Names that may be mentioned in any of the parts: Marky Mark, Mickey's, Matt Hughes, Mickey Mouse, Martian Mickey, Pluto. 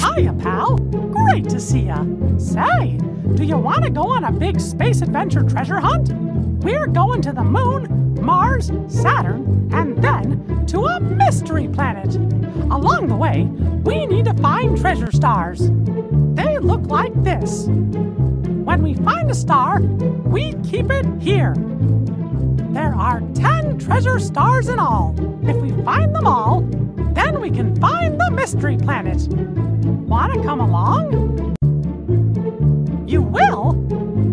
Hiya, pal. Great to see ya. Say, do you want to go on a big space adventure treasure hunt? We're going to the moon, Mars, Saturn, and then to a mystery planet. Along the way, we need to find treasure stars. They look like this. When we find a star, we keep it here. There are 10 treasure stars in all. If we find them all, then we can find the mystery planet. Wanna come along? You will?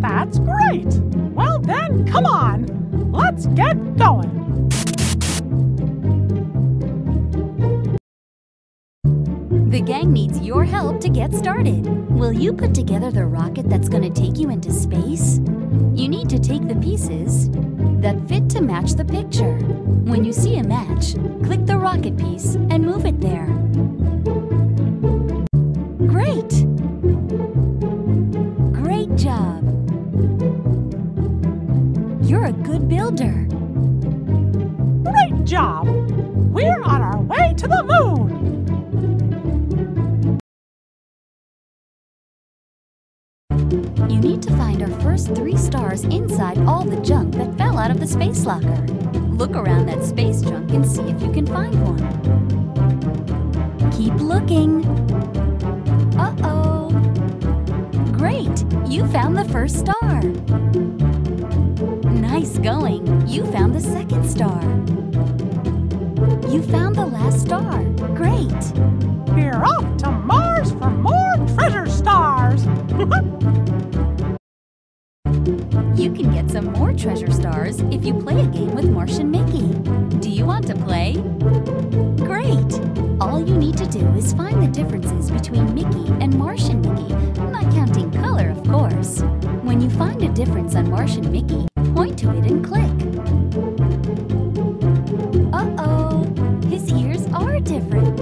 That's great! Well then, come on! Let's get going! The gang needs your help to get started. Will you put together the rocket that's going to take you into space? You need to take the pieces that fit to match the picture. When you see a match, click the rocket piece and move it there. Great! Great job! You're a good builder. Great job! We're on our way to the moon! You need to find our first 3 stars inside all the junk that fell out of the space locker. Look around that space junk and see if you can find one. Keep looking. Uh-oh! Great! You found the first star! Nice going! You found the second star! You found the last star! Great! We're off to Mars for more treasure stars! You can get some more treasure stars if you play a game with Martian Mickey. Do you want to play? Great! All you need to do is find the differences between Mickey and Martian Mickey, not counting color, of course. When you find a difference on Martian Mickey, point to it and click. Uh-oh! His ears are different!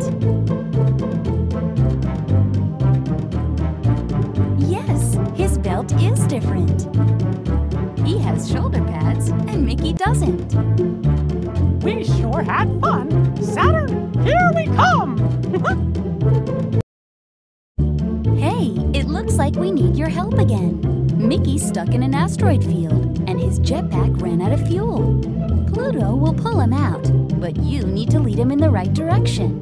Yes, his belt is different! He has shoulder pads, and Mickey doesn't! We sure had fun! Saturn! Here we come! Hey, it looks like we need your help again. Mickey's stuck in an asteroid field, and his jetpack ran out of fuel. Pluto will pull him out, but you need to lead him in the right direction.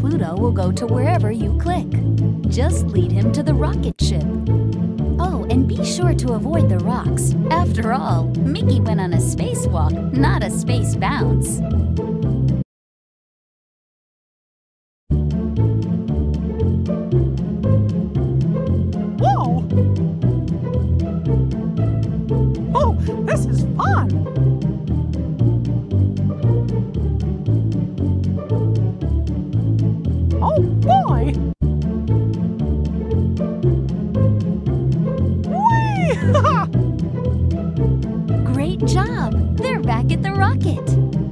Pluto will go to wherever you click. Just lead him to the rocket ship. Oh, and be sure to avoid the rocks. After all, Mickey went on a spacewalk, not a space bounce.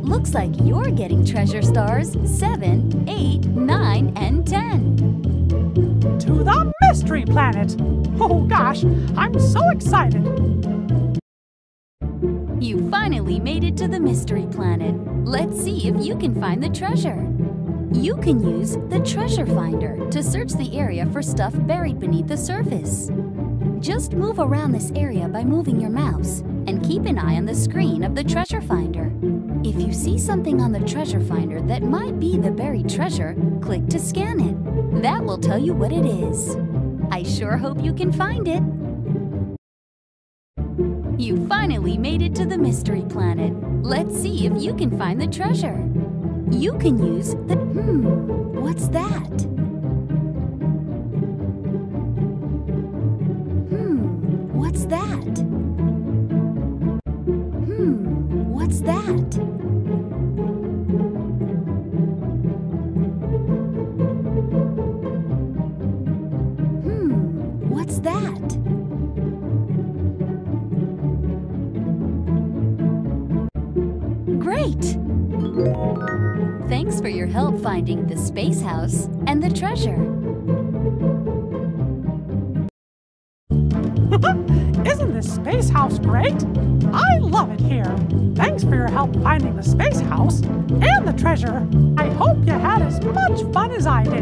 Looks like you're getting treasure stars 7, 8, 9, and 10. To the mystery planet! Oh gosh, I'm so excited! You finally made it to the mystery planet. Let's see if you can find the treasure. You can use the treasure finder to search the area for stuff buried beneath the surface. Just move around this area by moving your mouse and keep an eye on the screen of the treasure finder. If you see something on the treasure finder that might be the buried treasure, click to scan it. That will tell you what it is. I sure hope you can find it. You finally made it to the mystery planet. Let's see if you can find the treasure. You can use the... what's that? What's that? What's that? What's that? Great! Thanks for your help finding the space house and the treasure. Isn't this space house great? right? I love it here. Thanks for your help finding the space house and the treasure. I hope you had as much fun as I did.